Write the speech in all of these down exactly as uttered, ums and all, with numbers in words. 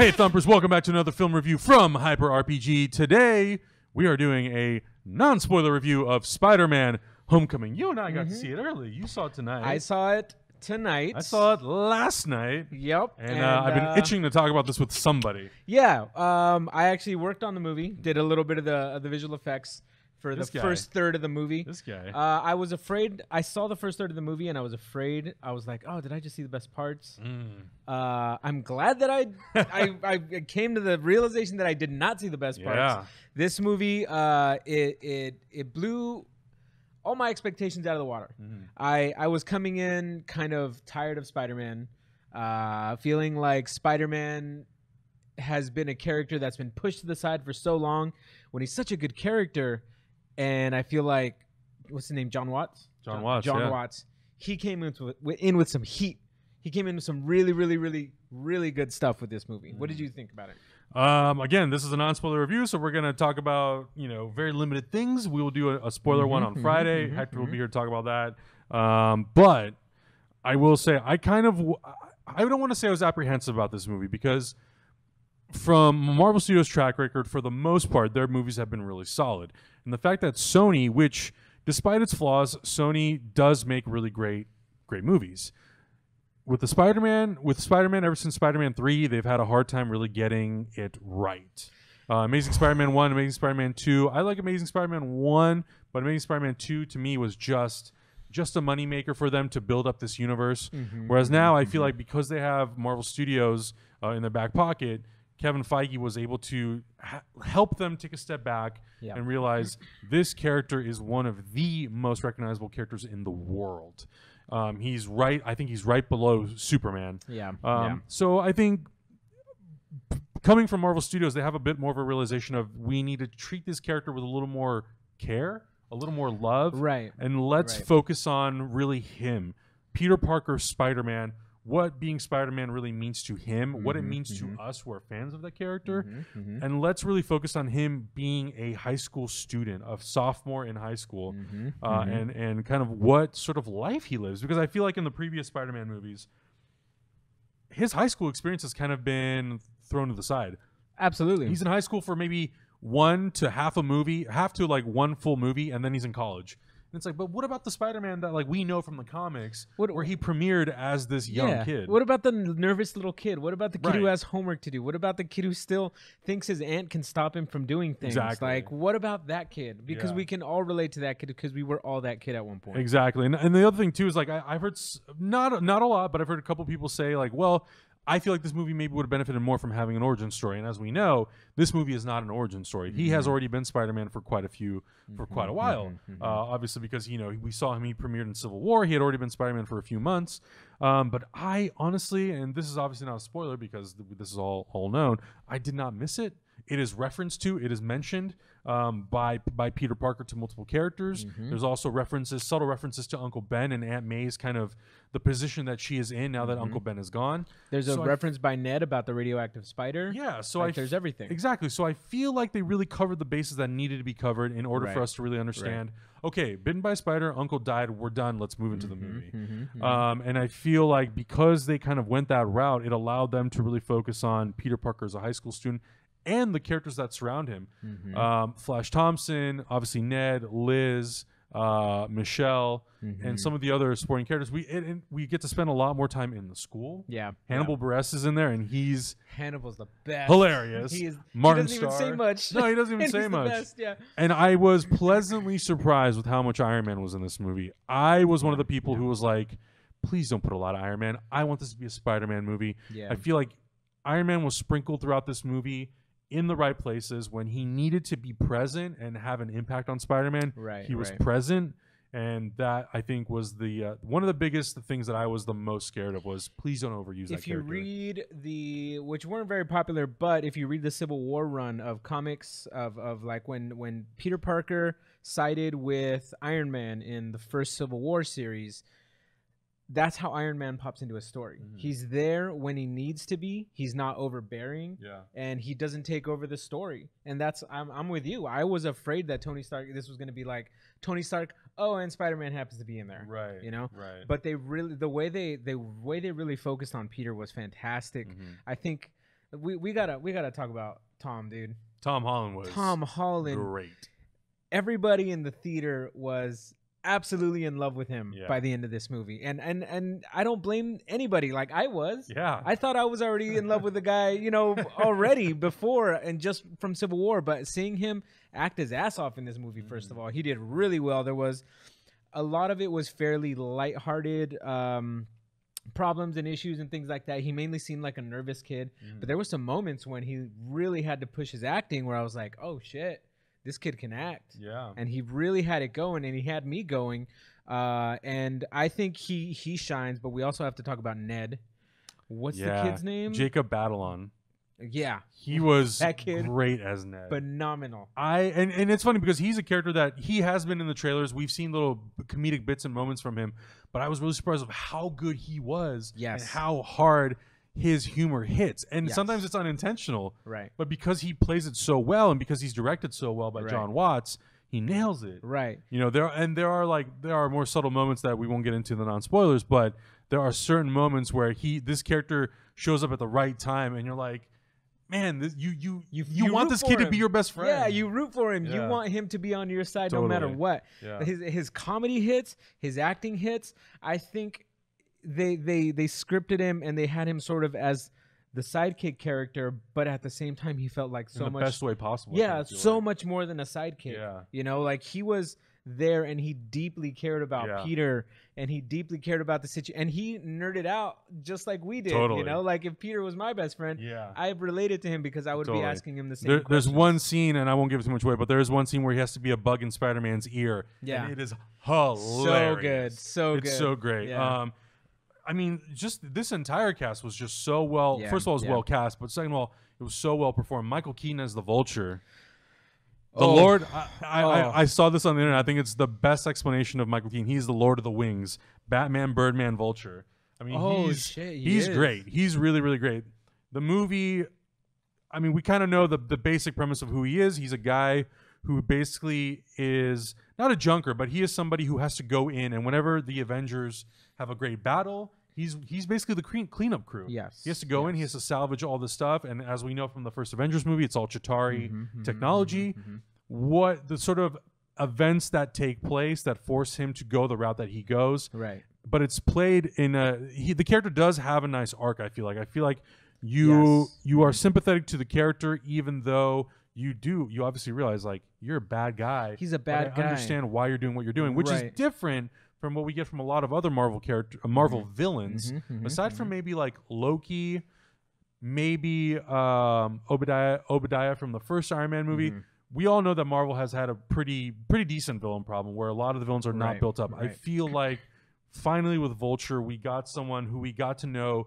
Hey Thumpers, welcome back to another film review from Hyper R P G. Today, we are doing a non-spoiler review of Spider-Man Homecoming. You and I got mm-hmm. to see it early. You saw it tonight. I saw it tonight. I saw it last night. Yep. And, and uh, I've been uh, itching to talk about this with somebody. Yeah. Um, I actually worked on the movie, did a little bit of the, of the visual effects for this the guy. first third of the movie. This guy. Uh, I was afraid. I saw the first third of the movie, and I was afraid. I was like, oh, did I just see the best parts? Mm. Uh, I'm glad that I, I I came to the realization that I did not see the best yeah. parts. This movie, uh, it, it, it blew all my expectations out of the water. Mm. I, I was coming in kind of tired of Spider-Man, uh, feeling like Spider-Man has been a character that's been pushed to the side for so long when he's such a good character. And I feel like, what's the name? Jon Watts? Jon Watts, Jon yeah. Watts. He came in with, in with some heat. He came in with some really, really, really, really good stuff with this movie. Mm. What did you think about it? Um, again, this is a non-spoiler review, so we're going to talk about, you know, very limited things. We will do a, a spoiler mm-hmm, one on mm-hmm, Friday. Mm-hmm, Hector mm-hmm. will be here to talk about that. Um, but I will say, I kind of, I don't want to say I was apprehensive about this movie because from Marvel Studios' track record, for the most part, their movies have been really solid. And the fact that Sony, which despite its flaws, Sony does make really great, great movies. With the Spider-Man, with Spider-Man, ever since Spider-Man three, they've had a hard time really getting it right. Uh, Amazing Spider-Man one, Amazing Spider-Man two. I like Amazing Spider-Man one, but Amazing Spider-Man two to me was just, just a moneymaker for them to build up this universe. Mm-hmm. Whereas now I feel like because they have Marvel Studios uh, in their back pocket, Kevin Feige was able to ha help them take a step back yep. and realize this character is one of the most recognizable characters in the world. Um, he's right. I think he's right below Superman. Yeah. Um, yeah. So I think coming from Marvel Studios, they have a bit more of a realization of we need to treat this character with a little more care, a little more love. Right. And let's right. focus on really him. Peter Parker, Spider-Man. What being Spider-Man really means to him, mm-hmm, what it means mm-hmm. to us who are fans of the character, mm-hmm, mm-hmm. and let's really focus on him being a high school student, a sophomore in high school, mm-hmm, uh, mm-hmm. and, and kind of what sort of life he lives. Because I feel like in the previous Spider-Man movies, his high school experience has kind of been thrown to the side. Absolutely. He's in high school for maybe one to half a movie, half to like one full movie, and then he's in college. And it's like, but what about the Spider-Man that like we know from the comics what, where he premiered as this young yeah. kid? What about the nervous little kid? What about the kid right. who has homework to do? What about the kid who still thinks his aunt can stop him from doing things? Exactly. Like, what about that kid? Because yeah. we can all relate to that kid because we were all that kid at one point. Exactly. And, and the other thing, too, is like I, I've heard s not, not a lot, but I've heard a couple people say like, well, I feel like this movie maybe would have benefited more from having an origin story. And as we know, this movie is not an origin story. Mm-hmm. He has already been Spider-Man for quite a few, for mm-hmm. quite a while. Mm-hmm. uh, obviously, because, you know, we saw him, he premiered in Civil War. He had already been Spider-Man for a few months. Um, but I honestly, and this is obviously not a spoiler because th this is all, all known, I did not miss it. It is referenced to, it is mentioned um, by, by Peter Parker to multiple characters. Mm-hmm. There's also references, subtle references to Uncle Ben and Aunt May's kind of the position that she is in now that mm-hmm. Uncle Ben is gone. There's so a I reference by Ned about the radioactive spider. Yeah. So like I there's everything. Exactly. So I feel like they really covered the bases that needed to be covered in order right. for us to really understand, right. okay, bitten by a spider, Uncle died, we're done, let's move into mm-hmm, the movie. Mm-hmm, um, and I feel like because they kind of went that route, it allowed them to really focus on Peter Parker as a high school student and the characters that surround him. Mm-hmm. um, Flash Thompson, obviously Ned, Liz, uh, Michelle, mm-hmm. and some of the other supporting characters. We it, it, we get to spend a lot more time in the school. Yeah. Hannibal yeah. Buress is in there, and he's... Hannibal's the best. Hilarious. He, is, Martin he doesn't Starr. even say much. No, he doesn't even say much. Best, yeah. And I was pleasantly surprised with how much Iron Man was in this movie. I was one of the people yeah. who was like, please don't put a lot of Iron Man. I want this to be a Spider-Man movie. Yeah. I feel like Iron Man was sprinkled throughout this movie in the right places when he needed to be present and have an impact on Spider-Man. Right, he was right. present, and that I think was the uh, one of the biggest things that I was the most scared of was please don't overuse. If that you read the which weren't very popular, but if you read the Civil War run of comics of of like when when Peter Parker sided with Iron Man in the first Civil War series, that's how Iron Man pops into a story. Mm-hmm. He's there when he needs to be. He's not overbearing. Yeah. And he doesn't take over the story. And that's, I'm, I'm with you. I was afraid that Tony Stark, this was going to be like Tony Stark, oh, and Spider-Man happens to be in there. Right. You know? Right. But they really, the way they, the way they really focused on Peter was fantastic. Mm-hmm. I think we we gotta we gotta talk about Tom, dude. Tom Holland was Tom Holland. Great. Everybody in the theater was absolutely in love with him yeah. by the end of this movie, and and and I don't blame anybody. Like I was. Yeah. I thought I was already in love with the guy, you know, already before, and just from Civil War. But seeing him act his ass off in this movie, first mm. of all, he did really well. There was a lot of it was fairly lighthearted. Um, problems and issues and things like that. He mainly seemed like a nervous kid, mm. but there were some moments when he really had to push his acting where I was like, oh shit, this kid can act. Yeah. And he really had it going, and he had me going. Uh, and I think he, he shines, but we also have to talk about Ned. What's yeah. the kid's name? Jacob Batallon. Yeah. He was that kid, great as Ned. Phenomenal. I and, and it's funny because he's a character that he has been in the trailers. We've seen little comedic bits and moments from him, but I was really surprised of how good he was yes. and how hard his humor hits. And yes. sometimes it's unintentional. Right. But because he plays it so well and because he's directed so well by right. Jon Watts, he nails it. Right. You know, there and there are like there are more subtle moments that we won't get into in the non-spoilers, but there are certain moments where he this character shows up at the right time and you're like, man, this, you, you, you, you, you want this kid him. to be your best friend. Yeah, you root for him. Yeah. You want him to be on your side totally. no matter what. Yeah. His, his comedy hits, his acting hits. I think they, they, they scripted him and they had him sort of as the sidekick character, but at the same time, he felt like so much. In the much, best way possible. Yeah, so like. much more than a sidekick. Yeah. You know, like he was there and he deeply cared about yeah. Peter and he deeply cared about the situation, and he nerded out just like we did. Totally. You know, like if Peter was my best friend, yeah. I related to him because I would totally. be asking him the same there, There's one scene, and I won't give it too much away, but there is one scene where he has to be a bug in Spider-Man's ear. Yeah. And it is hilarious. So good. So it's good. It's so great. Yeah. Um, I mean, just this entire cast was just so well, yeah. first of all, it was yeah. well cast, but second of all, it was so well performed. Michael Keaton as the Vulture. The oh. Lord, I, I, oh. I, I saw this on the internet. I think it's the best explanation of Michael Keaton. He's the Lord of the Wings, Batman, Birdman, Vulture. I mean, oh, he's, shit, he he's great. He's really, really great. The movie, I mean, we kind of know the, the basic premise of who he is. He's a guy who basically is not a junker, but he is somebody who has to go in. And whenever the Avengers have a great battle, he's, he's basically the clean, cleanup crew. Yes. He has to go yes. in. He has to salvage all this stuff. And as we know from the first Avengers movie, it's all Chitauri mm-hmm, technology. Mm-hmm, mm-hmm. What the sort of events that take place that force him to go the route that he goes. Right. But it's played in a... He, the character does have a nice arc, I feel like. I feel like you yes. you are sympathetic to the character, even though you do... You obviously realize, like, you're a bad guy. He's a bad guy. I understand why you're doing what you're doing, which right. is different from what we get from a lot of other Marvel character, uh, Marvel mm-hmm. villains, mm-hmm, mm-hmm, aside mm-hmm. from maybe like Loki, maybe um, Obadiah, Obadiah from the first Iron Man movie. Mm-hmm. We all know that Marvel has had a pretty, pretty decent villain problem where a lot of the villains are right, not built up. Right. I feel like finally with Vulture, we got someone who we got to know,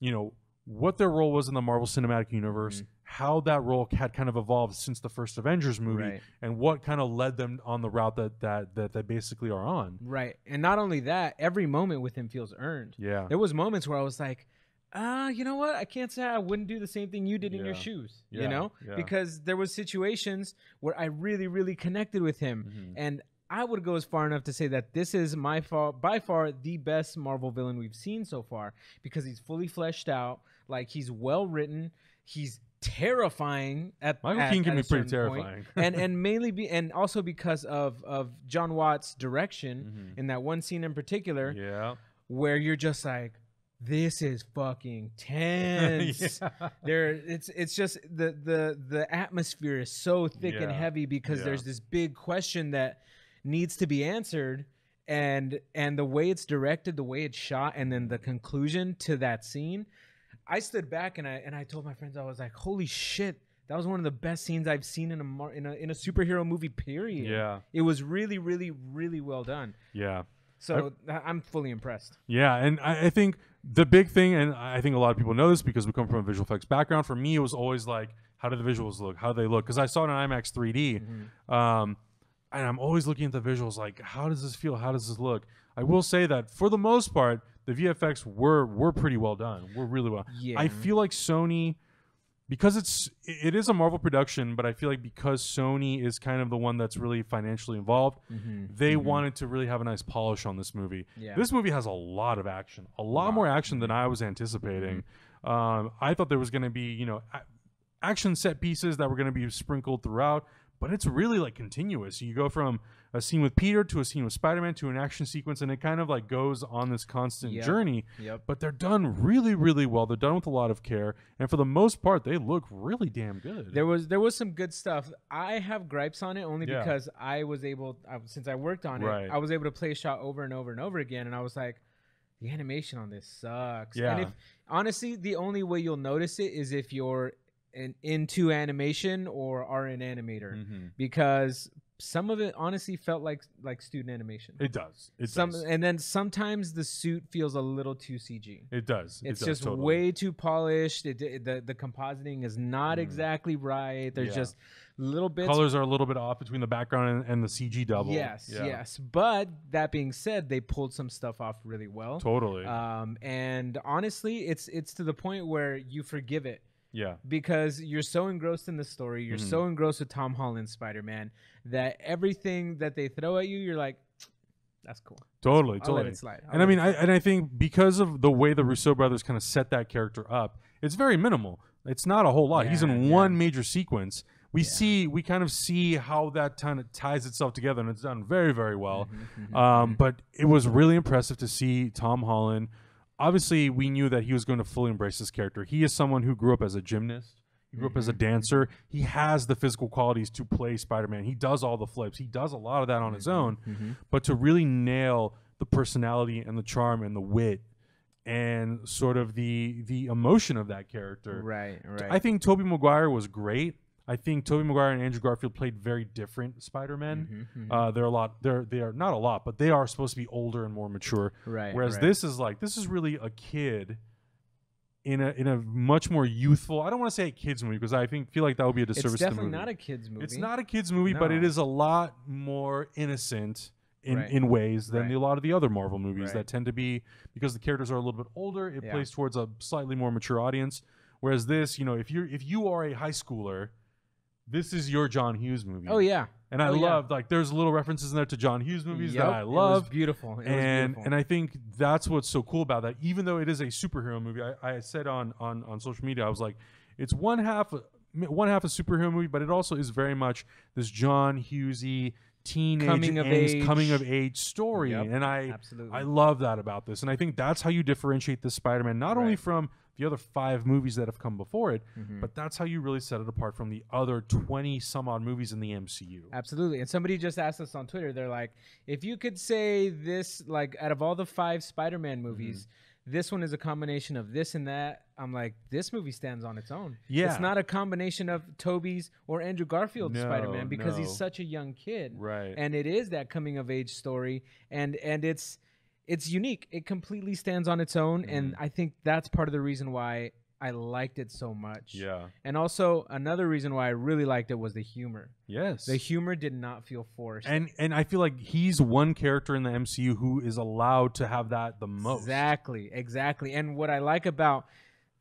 you know, what their role was in the Marvel Cinematic Universe, mm-hmm. how that role had kind of evolved since the first Avengers movie, right. and what kind of led them on the route that that that they basically are on. Right, and not only that, every moment with him feels earned. Yeah, there was moments where I was like, ah, uh, you know what? I can't say I wouldn't do the same thing you did yeah. in your shoes. Yeah. You know, yeah. because there was situations where I really, really connected with him, mm-hmm. and I would go as far enough to say that this is my far, by far the best Marvel villain we've seen so far because he's fully fleshed out, like he's well written, he's terrifying at Michael Keaton can be pretty terrifying, and and mainly be and also because of of Jon Watts' direction mm-hmm. in that one scene in particular, yeah, where you're just like, this is fucking tense. yeah. There, it's it's just the the the atmosphere is so thick yeah. and heavy because yeah. there's this big question that needs to be answered. And and the way it's directed, the way it's shot, and then the conclusion to that scene, I stood back and I and I told my friends, I was like, "Holy shit, that was one of the best scenes I've seen in a mar in a in a superhero movie." Period. Yeah, it was really, really, really well done. Yeah. So I, I'm fully impressed. Yeah, and I, I think the big thing, and I think a lot of people know this because we come from a visual effects background. For me, it was always like, how do the visuals look? How do they look? Because I saw it in IMAX three D. Mm-hmm. um, And I'm always looking at the visuals like, how does this feel? How does this look? I will say that for the most part, the V F X were were pretty well done. Were really well. Yeah. I feel like Sony, because it's it is a Marvel production, but I feel like because Sony is kind of the one that's really financially involved, mm-hmm. they mm-hmm. wanted to really have a nice polish on this movie. Yeah. This movie has a lot of action, a lot wow. more action than I was anticipating. Um, I thought there was going to be, you know, action set pieces that were going to be sprinkled throughout, but it's really like continuous. You go from a scene with Peter to a scene with Spider-Man to an action sequence, and it kind of like goes on this constant yep. journey. Yep. But they're done really, really well. They're done with a lot of care, and for the most part, they look really damn good. There was there was some good stuff. I have gripes on it only yeah. because I was able, I, since I worked on right. it, I was able to play a shot over and over and over again, and I was like, the animation on this sucks. Yeah. And if, honestly, the only way you'll notice it is if you're an into animation or are an animator, mm-hmm. because some of it honestly felt like like student animation. It does. It some, does. And then sometimes the suit feels a little too C G. It does. It's it does, just totally. way too polished. It, it, the the compositing is not mm. exactly right. There's yeah. just little bits. Colors are a little bit off between the background and, and the C G double. Yes, yeah. yes. But that being said, they pulled some stuff off really well. Totally. Um, and honestly, it's it's to the point where you forgive it. Yeah, because you're so engrossed in the story, you're mm-hmm. so engrossed with Tom Holland's Spider-Man that everything that they throw at you, you're like, that's cool. Totally, that's cool. totally. I'll let it slide. I'll and I mean, I, and I think because of the way the Russo brothers kind of set that character up, it's very minimal. It's not a whole lot. Yeah, He's in yeah. one major sequence. We yeah. see, we kind of see how that kind of ties itself together, and it's done very, very well. Mm-hmm, um, mm-hmm. But it was really impressive to see Tom Holland. Obviously, we knew that he was going to fully embrace this character. He is someone who grew up as a gymnast. He grew mm-hmm. up as a dancer. He has the physical qualities to play Spider-Man. He does all the flips. He does a lot of that on mm-hmm. his own. Mm-hmm. But to really nail the personality and the charm and the wit and sort of the the emotion of that character. Right, right. I think Tobey Maguire was great. I think Tobey Maguire and Andrew Garfield played very different Spider-Men. Mm-hmm, mm-hmm. Uh, they're a lot. They're they are not a lot, but they are supposed to be older and more mature. Right. Whereas right. this is like this is really a kid in a in a much more youthful. I don't want to say a kids movie because I think feel like that would be a disservice. It's definitely to the movie. not a kids movie. It's not a kids movie, no. but it is a lot more innocent in right. in ways than right. the, a lot of the other Marvel movies right. that tend to be because the characters are a little bit older. It yeah. plays towards a slightly more mature audience. Whereas this, you know, if you're if you are a high schooler. This is your John Hughes movie. Oh, yeah. And I oh, love, yeah. like, there's little references in there to John Hughes movies yep. that I love. It was beautiful. It and, was beautiful. And I think that's what's so cool about that. Even though it is a superhero movie, I, I said on, on, on social media, I was like, it's one half, one half a superhero movie, but it also is very much this John Hughes-y teenage coming of age, coming of age story. Yep. And I, Absolutely. I love that about this. And I think that's how you differentiate this Spider-Man, not right. only from the other five movies that have come before it, mm-hmm. but that's how you really set it apart from the other twenty some odd movies in the M C U. Absolutely. And somebody just asked us on Twitter, they're like, if you could say this, like out of all the five Spider-Man movies, mm-hmm. this one is a combination of this and that. I'm like, this movie stands on its own. Yeah. It's not a combination of Tobey's or Andrew Garfield's no, Spider-Man because no. he's such a young kid. Right. And it is that coming of age story. And, and it's, It's unique. It completely stands on its own. Mm. And I think that's part of the reason why I liked it so much. Yeah. And also another reason why I really liked it was the humor. Yes. The humor did not feel forced. And and I feel like he's one character in the M C U who is allowed to have that the most. Exactly. Exactly. And what I like about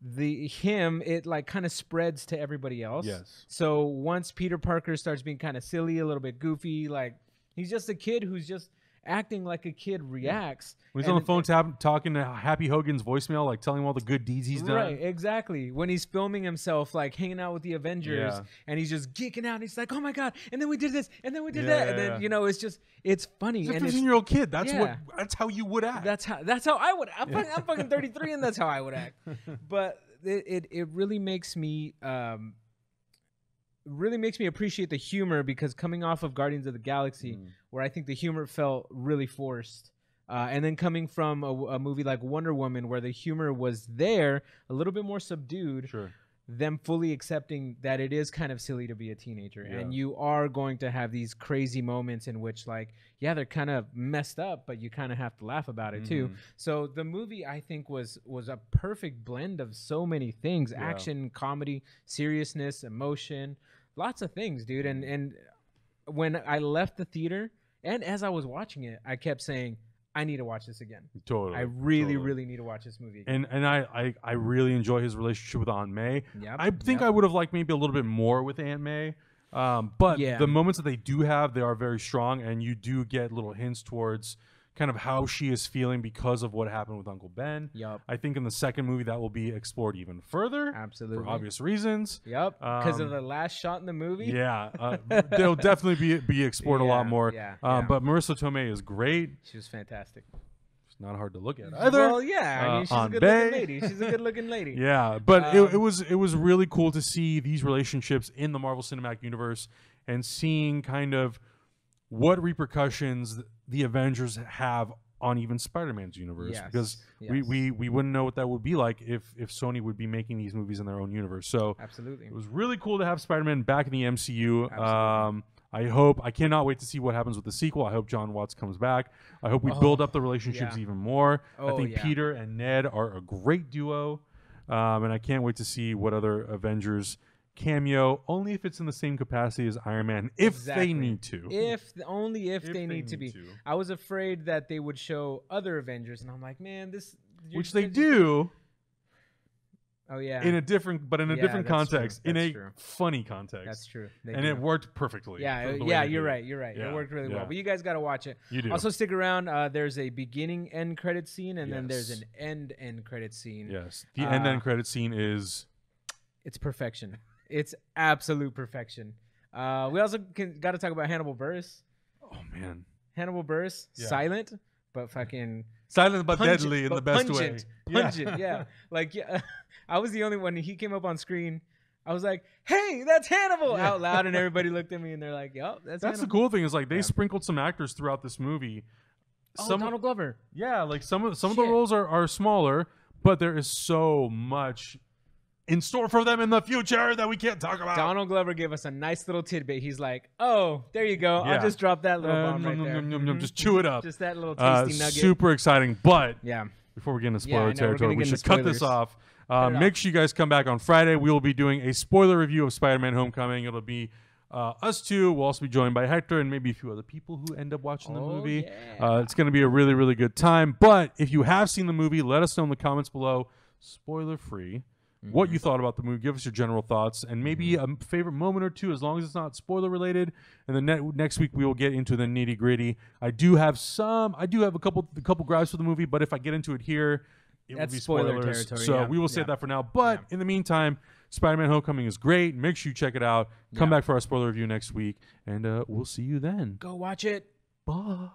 the him, it like kind of spreads to everybody else. Yes. So once Peter Parker starts being kind of silly, a little bit goofy, like he's just a kid who's just acting like a kid reacts. When he's on the phone tab talking to Happy Hogan's voicemail, like telling him all the good deeds he's done. Right, exactly. When he's filming himself, like hanging out with the Avengers, yeah. and he's just geeking out. And he's like, "Oh my god!" And then we did this, and then we did yeah, that, yeah, and then yeah. you know, it's just it's funny. He's a fifteen-year-old kid. That's yeah. what. That's how you would act. That's how. That's how I would. I'm, yeah. I'm fucking thirty-three, and that's how I would act. But it it, it really makes me. Um, really makes me appreciate the humor because coming off of Guardians of the Galaxy, mm. where I think the humor felt really forced, uh, and then coming from a, a movie like Wonder Woman, where the humor was there, a little bit more subdued, sure. them fully accepting that it is kind of silly to be a teenager, yeah. and you are going to have these crazy moments in which, like, yeah, they're kind of messed up, but you kind of have to laugh about it, mm. too. So the movie, I think, was was a perfect blend of so many things, yeah. action, comedy, seriousness, emotion, lots of things, dude. And and when I left the theater and as I was watching it, I kept saying, I need to watch this again. Totally. I really, totally. really need to watch this movie again. And and I, I, I really enjoy his relationship with Aunt May. Yep, I think yep. I would have liked maybe a little bit more with Aunt May. Um, but yeah. the moments that they do have, they are very strong. And you do get little hints towards, kind of how she is feeling because of what happened with Uncle Ben. Yep. I think in the second movie that will be explored even further. Absolutely. For obvious reasons. Yep. Because um, of the last shot in the movie. Yeah. Uh, they'll definitely be be explored yeah, a lot more. Yeah, uh, yeah. But Marisa Tomei is great. She was fantastic. Not hard to look at either. Well, yeah, I mean, she's uh, a good-looking lady. She's a good-looking lady. Yeah, but um, it, it was it was really cool to see these relationships in the Marvel Cinematic Universe and seeing kind of what repercussions the Avengers have on even Spider-Man's universe. Yes, because yes. we we we wouldn't know what that would be like if if Sony would be making these movies in their own universe. So absolutely, it was really cool to have Spider-Man back in the M C U. Absolutely. Um, I hope, I cannot wait to see what happens with the sequel. I hope Jon Watts comes back. I hope we oh, build up the relationships yeah. even more. Oh, I think yeah. Peter and Ned are a great duo. Um, and I can't wait to see what other Avengers cameo, only if it's in the same capacity as Iron Man, if exactly. they need to. If Only if, if they, need they need to be. To. I was afraid that they would show other Avengers, and I'm like, man, this... Which they do. Oh yeah, in a different, but in a yeah, different context, in a true. funny context. That's true, they and do. it worked perfectly. Yeah, yeah, you're right, you're right. Yeah. It worked really yeah. well. But you guys got to watch it. You do. Also, stick around. Uh, there's a beginning end credit scene, and yes. then there's an end end credit scene. Yes, the uh, end end credit scene is it's perfection. It's absolute perfection. Uh, we also got to talk about Hannibal Buress. Oh man, Hannibal Buress, yeah. silent but fucking. Silent but pungent, deadly in but the best pungent, way. Pungent, yeah. yeah. Like, yeah, I was the only one. He came up on screen. I was like, hey, that's Hannibal yeah. out loud. And everybody looked at me and they're like, yup, that's That's Hannibal. The cool thing is, like, they yeah. sprinkled some actors throughout this movie. Oh, some, Donald Glover. Yeah, like, some of, some of the roles are, are smaller, but there is so much in store for them in the future that we can't talk about. Donald Glover gave us a nice little tidbit. He's like, oh, there you go. Yeah. I'll just drop that little uh, bomb right nom, there. Nom, nom, nom, just chew it up. Just that little tasty uh, nugget. Super exciting. But yeah. before we get into spoiler yeah, territory, we should cut this off. Uh, make off. sure you guys come back on Friday. We will be doing a spoiler review of Spider-Man Homecoming. It'll be uh, us two. We'll also be joined by Hector and maybe a few other people who end up watching oh, the movie. Yeah. Uh, it's going to be a really, really good time. But if you have seen the movie, let us know in the comments below. Spoiler free. Mm-hmm. What you thought about the movie. Give us your general thoughts and maybe a favorite moment or two, as long as it's not spoiler related. And then ne next week we will get into the nitty gritty. I do have some, I do have a couple, a couple grabs for the movie, but if I get into it here, it That's will be spoiler spoilers. Territory, so yeah. we will save yeah. that for now. But yeah. in the meantime, Spider-Man Homecoming is great. Make sure you check it out. Come yeah. back for our spoiler review next week and uh, we'll see you then. Go watch it. Bye.